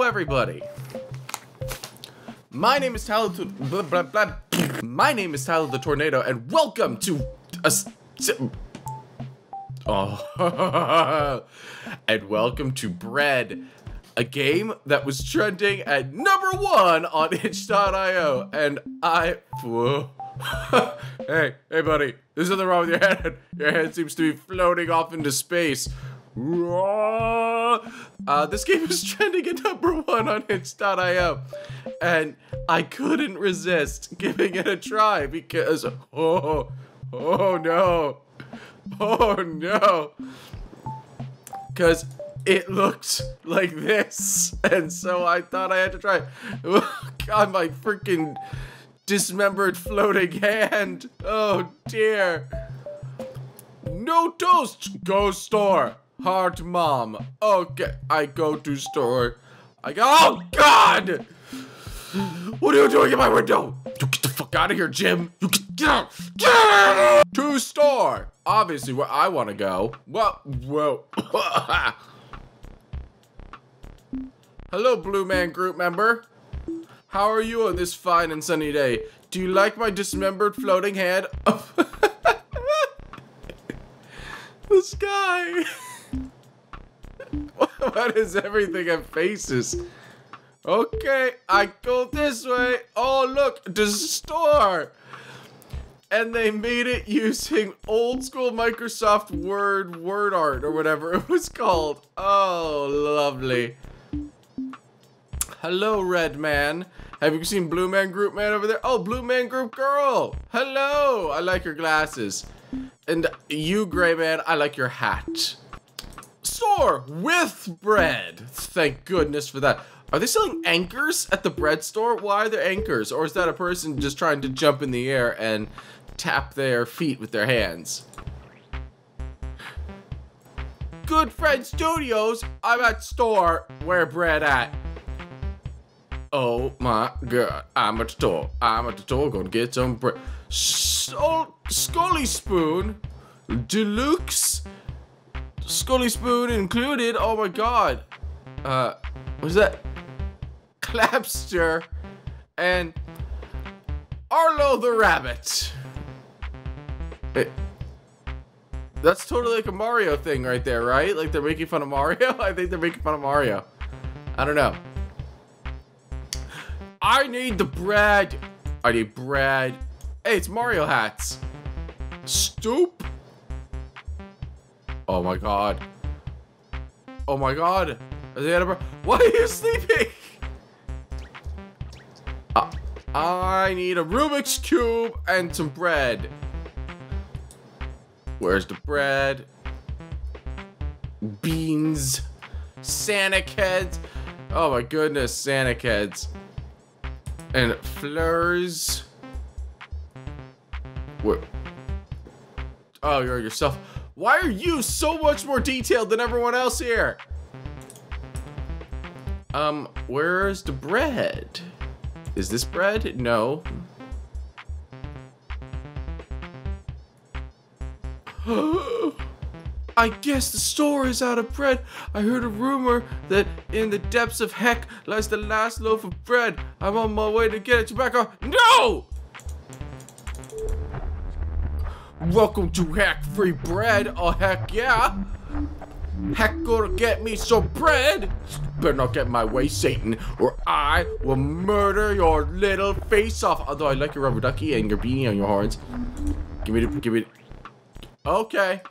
Hello, everybody. My name is Tyler the Tornado, and welcome to welcome to Bread, a game that was trending at #1 on itch.io, and hey buddy, there's nothing wrong with your head. Your head seems to be floating off into space. This game is trending at #1 on itch.io, and I couldn't resist giving it a try because oh no, because it looked like this, and so I thought I had to try it. God, my freaking dismembered floating hand. Oh dear. No toast. Go store. Heart mom. Okay, I go to store. Oh God! What are you doing in my window? You get the fuck out of here, Jim. You get out. Get out. To store. Obviously, where I want to go. Whoa. Hello, Blue Man Group member. How are you on this fine and sunny day? Do you like my dismembered floating hand? This guy. What is everything at faces? Okay, I go this way. Oh, look, the store. And they made it using old school Microsoft word art or whatever it was called. Oh, lovely. Hello, Red Man. Have you seen Blue Man Group Man over there? Oh, Blue Man Group Girl. Hello. I like your glasses. And you, Gray Man, I like your hat. Store with bread. Thank goodness for that. Are they selling anchors at the bread store? Why are there anchors? Or is that a person just trying to jump in the air and tap their feet with their hands? Good Friend Studios. I'm at store. Where bread at? Oh my God. I'm at the store. I'm at the store. Gonna get some bread. Scully Spoon Deluxe. Scully Spoon included. Oh my God. What's that? Clapster and Arlo the Rabbit. Hey, that's totally like a Mario thing right there, right? Like they're making fun of Mario. I think they're making fun of Mario. I don't know. I need the bread. I need bread. Hey, it's Mario hats. Stoop. Oh my God. Oh my God. Are they out of... Why are you sleeping? I need a Rubik's Cube and some bread. Where's the bread? Beans. Sanic heads. Oh my goodness, Sanic heads. And flurs. Where? Oh, you're yourself. Why are you so much more detailed than everyone else here? Where's the bread? Is this bread? No. I guess the store is out of bread. I heard a rumor that in the depths of heck lies the last loaf of bread. I'm on my way to get it. Tobacco. No! Welcome to Heck Free Bread. Oh, heck yeah. Heck gonna get me some bread. Better not get in my way, Satan, or I will murder your little face off. Although I like your rubber ducky and your beanie on your horns. Give me the... Okay.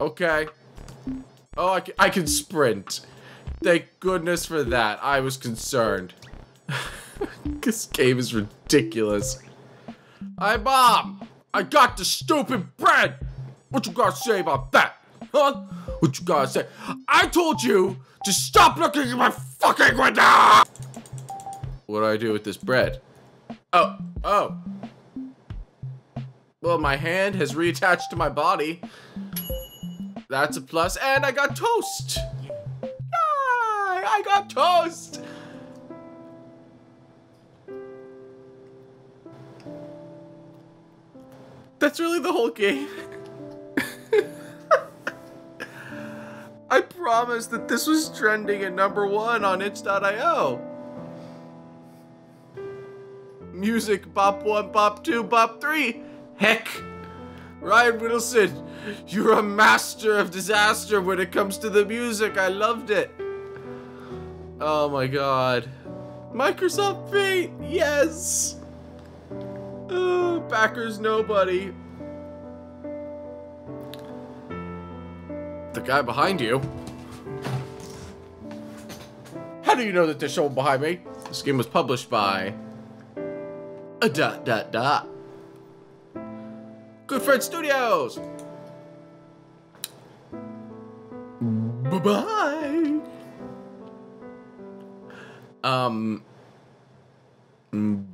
Okay. Oh, I can sprint. Thank goodness for that. I was concerned. This game is ridiculous. Hi, Bob. I got the stupid bread. What you gotta say about that? Huh? What you gotta say? I told you to stop looking at my fucking window! What do I do with this bread? Oh. Well, my hand has reattached to my body. That's a plus, and I got toast! Yay! I got toast! That's really the whole game. I promised that this was trending at #1 on itch.io. Music, Bop 1, Bop 2, Bop 3. Heck. Ryan Whittleson, you're a master of disaster when it comes to the music. I loved it. Oh my god. Microsoft Paint, yes. Backers nobody. The guy behind you? How do you know that there's someone behind me? This game was published by Good Friend Studios. Bye-bye.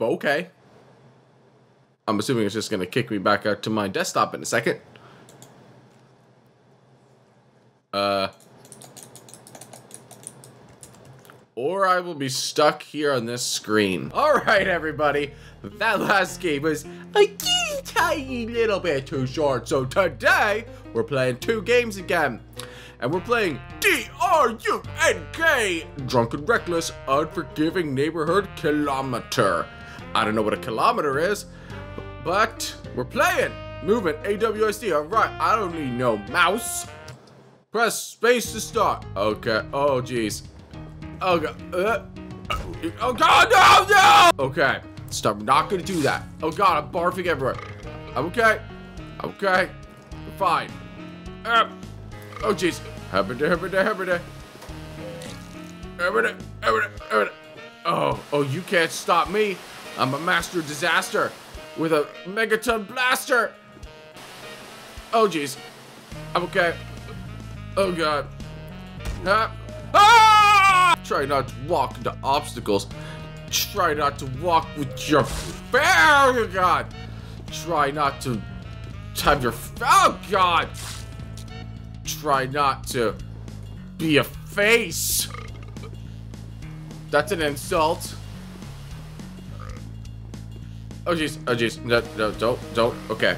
Okay. I'm assuming it's just gonna kick me back out to my desktop in a second. Or I will be stuck here on this screen. Alright, everybody. That last game was a tiny little bit too short. So today, we're playing 2 games again. And we're playing DRUNK, Drunken and Reckless Unforgiving Neighborhood Kilometer. I don't know what a kilometer is, but we're playing. Moving AWSD, alright, I don't need no mouse. Press space to start. Okay. Oh jeez. Oh god. Oh god. No. Okay. Stop. I'm not gonna do that. Oh god. I'm barfing everywhere. I'm okay. I'm okay. I'm fine. Oh jeez. Oh. Oh. You can't stop me. I'm a master of disaster with a megaton blaster. Oh jeez. I'm okay. Oh god. Try not to walk into obstacles. Try not to walk with your oh god. Try not to have your oh god. Try not to be a face. That's an insult. Oh jeez. Oh jeez. No, no, don't. Okay.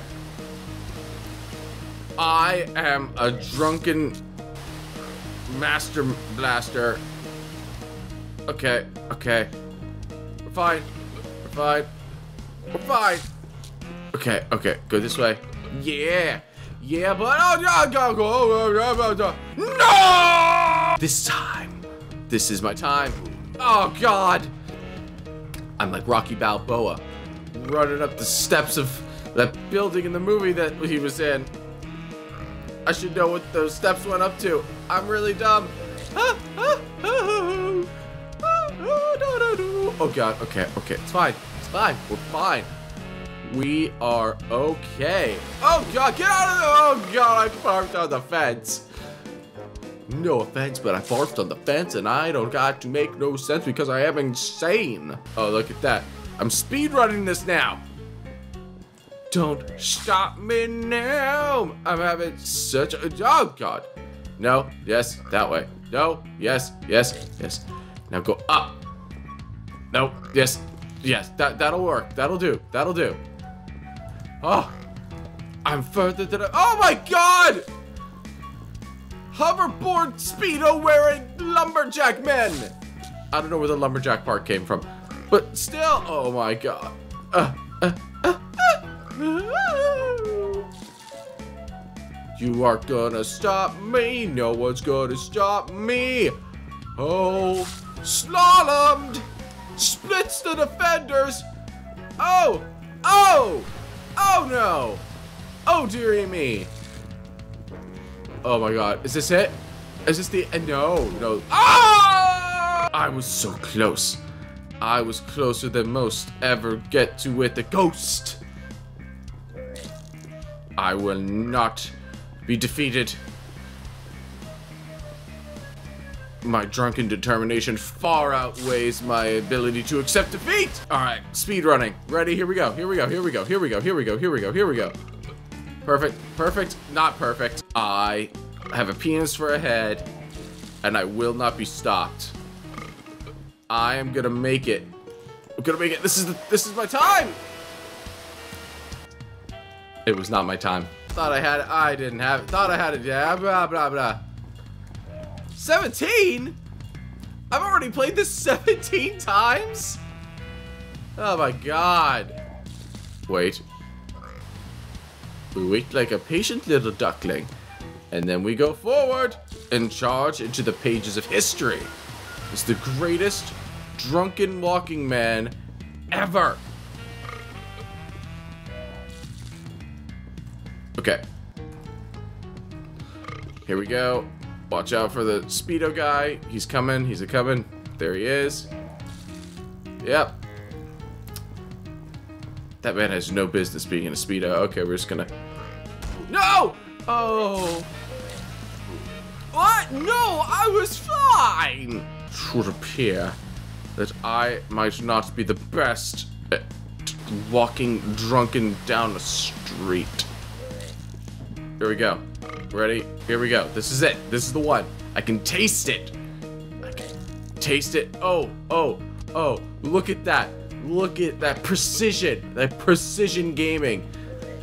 I am a drunken master blaster. Okay, okay. We're fine. We're fine. We're fine. Okay, okay. Go this way. Yeah. Yeah, but oh no, go. No! This time. This is my time. Oh god. I'm like Rocky Balboa running up the steps of that building in the movie that he was in. I should know what those steps went up to. I'm really dumb. Oh god, okay, okay, it's fine. It's fine, we're fine. We are okay. Oh god, get out of there! Oh god, I barfed on the fence. No offense, but I barfed on the fence and I don't got to make no sense because I am insane. Oh, look at that. I'm speedrunning this now. Don't stop me now. I'm having such a oh god. No, yes, that way. No, yes, yes, yes. Now go up. No, yes, yes. That'll work. That'll do. That'll do. Oh, I'm further than oh my god! Hoverboard speedo wearing lumberjack men. I don't know where the lumberjack part came from, but still. Oh my god. You aren't gonna stop me. No one's gonna stop me. Oh, slalomed. Splits the defenders. Oh, oh, oh no. Oh dearie me. Oh my god. Is this it? Is this the no, no. Oh! I was so close. I was closer than most ever get to with the ghost. I will not be defeated. My drunken determination far outweighs my ability to accept defeat. All right, speed running. Ready? Here we go. Here we go. Here we go. Here we go. Here we go. Here we go. Here we go. Perfect. Perfect. Not perfect. I have a penis for a head, and I will not be stopped. I am gonna make it. I'm gonna make it. This is my time. It was not my time. Thought I had it. I didn't have it. Thought I had it. Yeah, blah, blah, blah. 17? I've already played this 17 times? Oh my god. Wait. We wait like a patient little duckling. And then we go forward and charge into the pages of history. It's the greatest drunken walking man ever. Okay. Here we go. Watch out for the speedo guy. He's coming. He's a-coming. There he is. Yep. That man has no business being in a speedo. Okay, we're just gonna... No! Oh. What? No, I was fine! It would appear that I might not be the best at walking drunken down the street. Here we go. Ready? Here we go. This is it. This is the one. I can taste it. I can taste it. Oh, oh, oh. Look at that. Look at that precision. That precision gaming.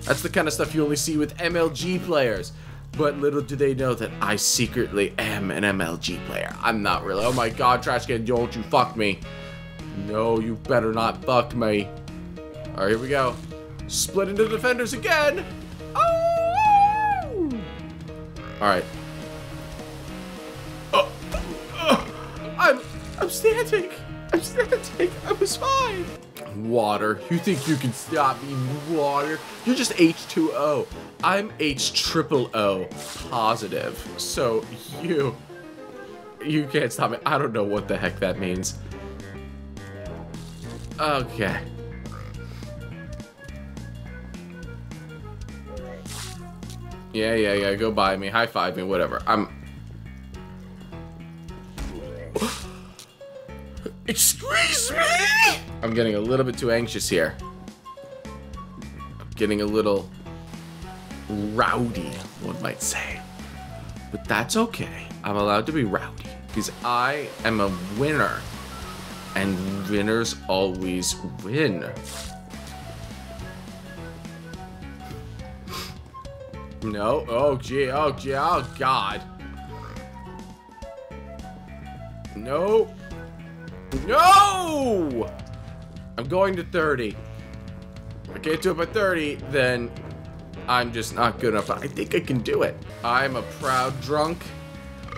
That's the kind of stuff you only see with MLG players. But little do they know that I secretly am an MLG player. I'm not really. Oh my god, trash can, don't you fuck me. No, you better not fuck me. Alright, here we go. Split into defenders again. Oh! Alright. Oh. Oh. I'm standing. I'm standing. I was fine. Water. You think you can stop me, water? You're just H2O. I'm H000 positive. So you can't stop me. I don't know what the heck that means. Okay. Yeah. Go by me. High five me. Whatever. Excuse me! I'm getting a little bit too anxious here. I'm getting a little rowdy, one might say. But that's okay. I'm allowed to be rowdy. Because I am a winner. And winners always win. No? Oh, gee. Oh, gee. Oh, God. No. No! I'm going to 30. If I can't do it by 30, then I'm just not good enough. I think I can do it. I'm a proud drunk,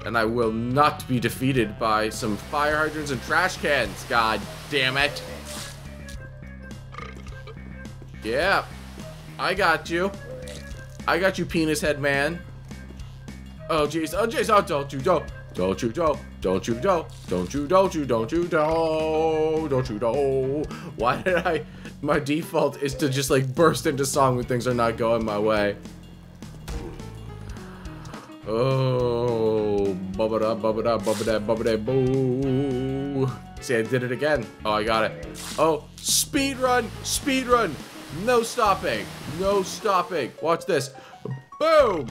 and I will not be defeated by some fire hydrants and trash cans. God damn it. Yeah. I got you. I got you, penis head man. Oh, jeez. Oh, jeez. Oh, don't you don't. Don't you do, don't you do, don't you, don't you, don't you, don't you do. Why did I, my default is to just like burst into song when things are not going my way. Oh, bubba da, bubba da, bubba da, bubba da, boo. See, I did it again. Oh, I got it. Oh, speed run, speed run. No stopping, no stopping. Watch this. Boom.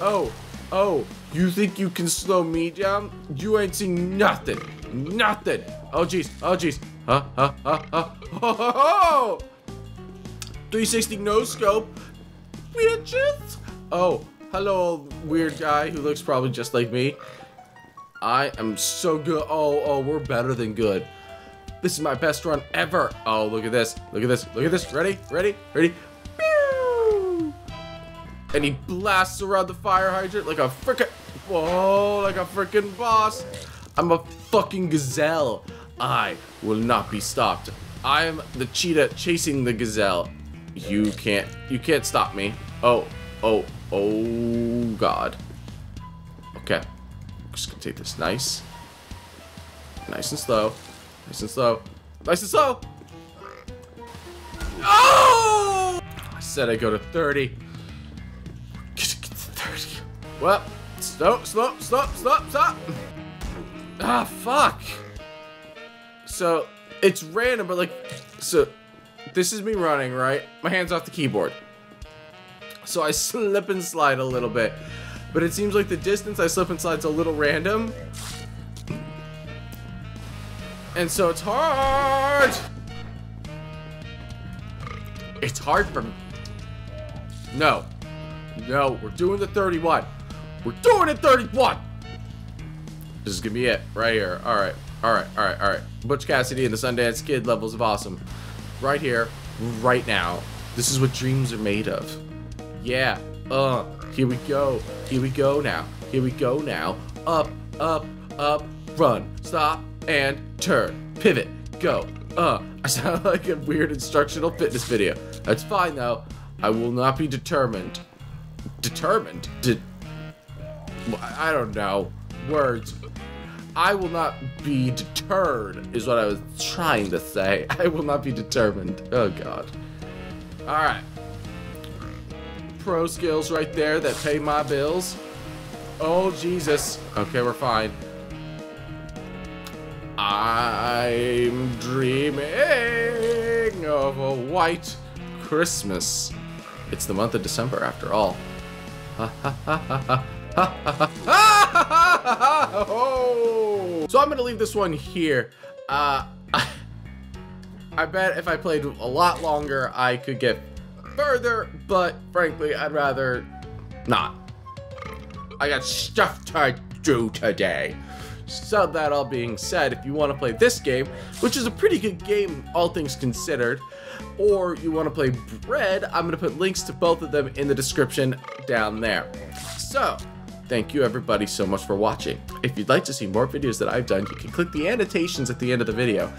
Oh. Oh, you think you can slow me down? You ain't seen nothing. Nothing. Oh, jeez. Oh, jeez. Huh, huh, huh, huh. Ho, ho, ho! 360 no scope. Bitches. Oh, hello, old weird guy who looks probably just like me. I am so good. Oh, oh, we're better than good. This is my best run ever. Oh, look at this. Look at this. Look at this. Ready? Ready? Ready? And he blasts around the fire hydrant like a frickin', whoa, like a frickin' boss. I'm a fucking gazelle. I will not be stopped. I am the cheetah chasing the gazelle. You can't stop me. Oh, oh, oh, God. Okay, I'm just gonna take this nice. Nice and slow, nice and slow, nice and slow. Oh! I said I go to 30. Well, stop. Ah, fuck. So, it's random, but like, so, this is me running, right? My hand's off the keyboard. So I slip and slide a little bit, but it seems like the distance I slip and slide's a little random. And so it's hard. It's hard for me. No. No, we're doing the 31. We're doing it 31! This is gonna be it right here. All right. Butch Cassidy and the Sundance Kid levels of awesome. Right here, right now. This is what dreams are made of. Yeah. Here we go. Here we go now. Here we go now. Up, up, up. Run. Stop and turn. Pivot. Go. I sound like a weird instructional fitness video. That's fine though. I will not be determined. Determined? I don't know. Words. I will not be deterred is what I was trying to say. I will not be determined. Oh god. Alright. Pro skills right there that pay my bills. Oh Jesus. Okay, we're fine. I'm dreaming of a white Christmas. It's the month of December after all. Ha ha ha ha ha ha ha. So I'm gonna leave this one here. I bet if I played a lot longer I could get further, but frankly I'd rather not. I got stuff to do today. So that all being said, if you want to play this game, which is a pretty good game, all things considered, or you want to play Bread, I'm going to put links to both of them in the description down there. So, thank you everybody so much for watching. If you'd like to see more videos that I've done, you can click the annotations at the end of the video.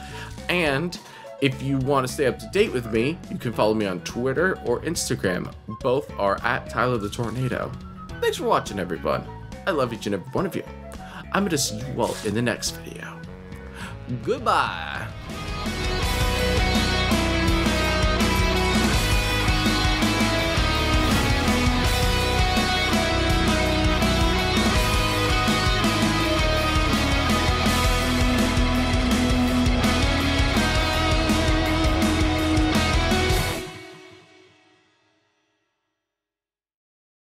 And if you want to stay up to date with me, you can follow me on Twitter or Instagram. Both are at TylerTheTornado. Thanks for watching everyone. I love each and every one of you. I'm going to see you all in the next video. Goodbye.